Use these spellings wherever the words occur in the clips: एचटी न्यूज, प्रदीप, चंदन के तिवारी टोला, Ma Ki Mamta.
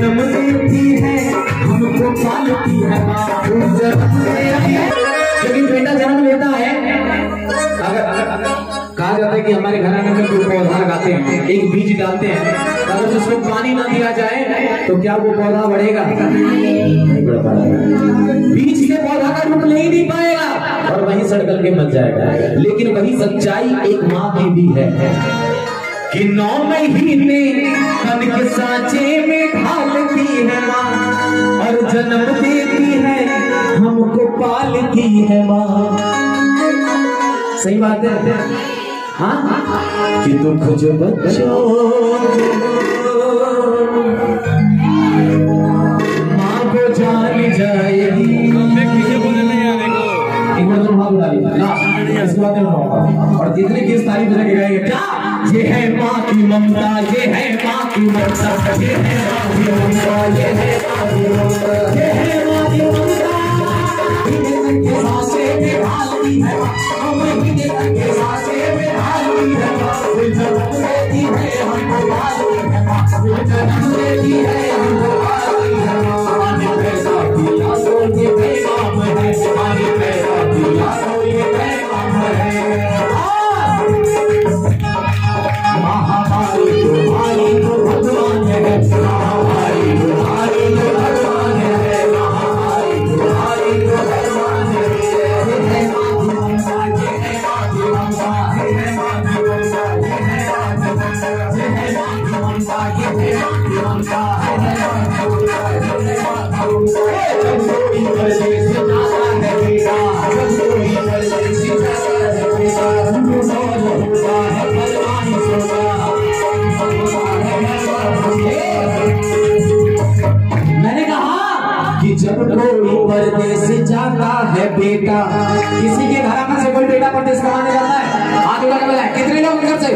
जन्म देती है हमको पालती है माँ। लेकिन बेटा जन्म लेता है, अगर कहा जाता है कि हमारे घराने में कोई पौधा लगाते हैं, एक बीज डालते हैं, अगर उसको पानी ना दिया जाए तो क्या वो पौधा बढ़ेगा? बीज के पौधा का रूप नहीं दे पाएगा और वहीं सड़कल के मर जाएगा। लेकिन वही सच्चाई एक माँ की भी है कि 9 महीने तन के सांचे में ढालती है माँ और जन्म देती है हमको पालती है माँ। सही बात है। हाँ कि दुख जो बच्चों माँ को जान जाएगी। एक बार तुम भाग डालिए इस बात में और जितने किस तारीफ लगे गए क्या? ये है माँ की ममता, ये है माँ की ममता, ये है माँ की ममता, ये है माँ की ममता, ये है माँ की ममता। इनके सांसे में ढालती है हमें, इनके सांसे में ढालती है वो जन्म देती है हमको पालती है माँ, वो जन्म देती है हमको पालती है माँ। हमारे पैसा दिया सोल के पैगाम है, हमारे पैसा दिया सोल के पैगाम है। महाभारी तो भगवान है, महाभारी तुम्हारी तो भगवान है, महाभारी तुम्हारी तो भगवान है। हे माधुमसा, हे माधुमसा, हे माधुमसा, हे माधुमसा, हे माधुमसा, हे माधुमसा, हे माधुमसा, हे माधुमसा। जंतुई बजे सितारा है बेटा, जंतुई बजे सितारा है बेटा, जंतुई जंतुआ है भगवान सोना। मैंने कहा कि जब कोई परदेश जाता है बेटा, किसी के घराना से कोई बेटा परदेश कमाने जाता है, आगे बढ़ने वाला है, कितने लोग घर से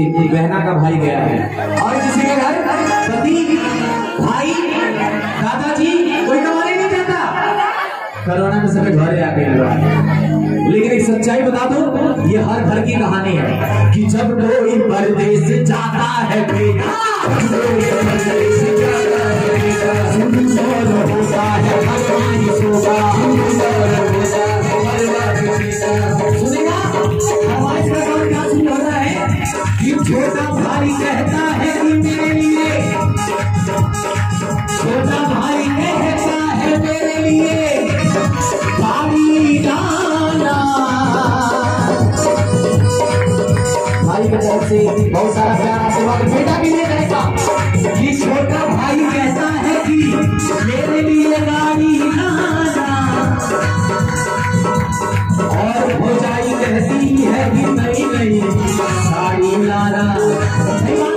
एक बहना का भाई गया है और किसी के घर पति भाई दादाजी कोई कमाने नहीं जाता। कोरोना में सब घर आ गए। लेकिन एक सच्चाई बता दो, ये हर घर की कहानी है कि जब कोई परदेश जाता है बेटा, परदेश जाता है बेटा, सुनसान होता है भगवान सोता, सुनसान होता है भगवान सोता। सुनेगा हमारे साथ क्या सुन रहा है कि छोटा भाई कहता है कि मेरे लिए, छोटा भाई कहता है मेरे लिए भाई डाला। भाई की तरफ से बहुत सारा प्यार आशीर्वाद बेटा भी ले रहेगा कि छोटा भाई कहता है कि मेरे लिए गाड़ी लाना और भौजाई कहती है कि नहीं नहीं साड़ी लाना।